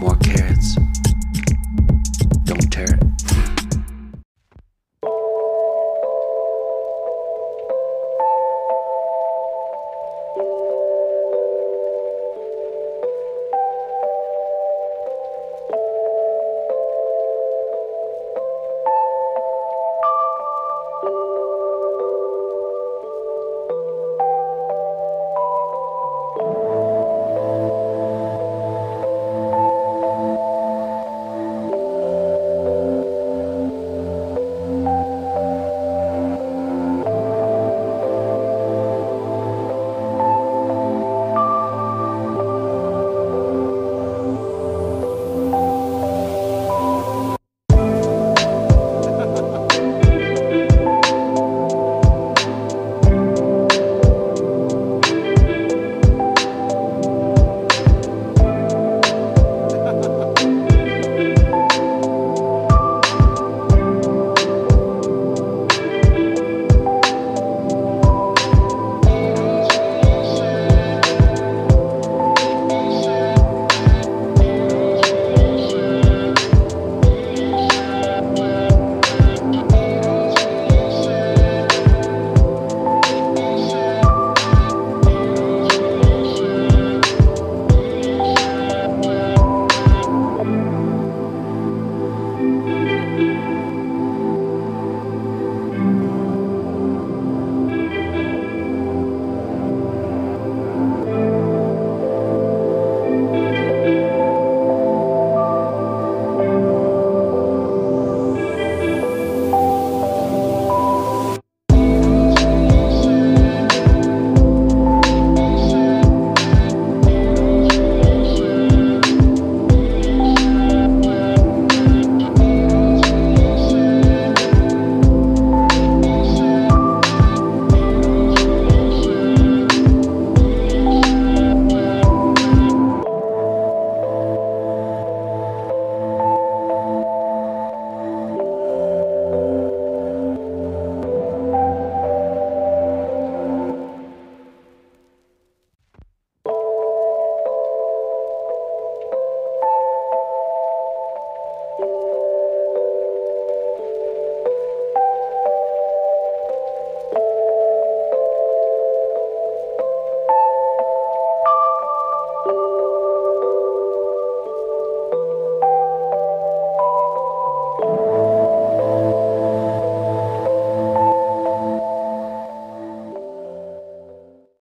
more carrots.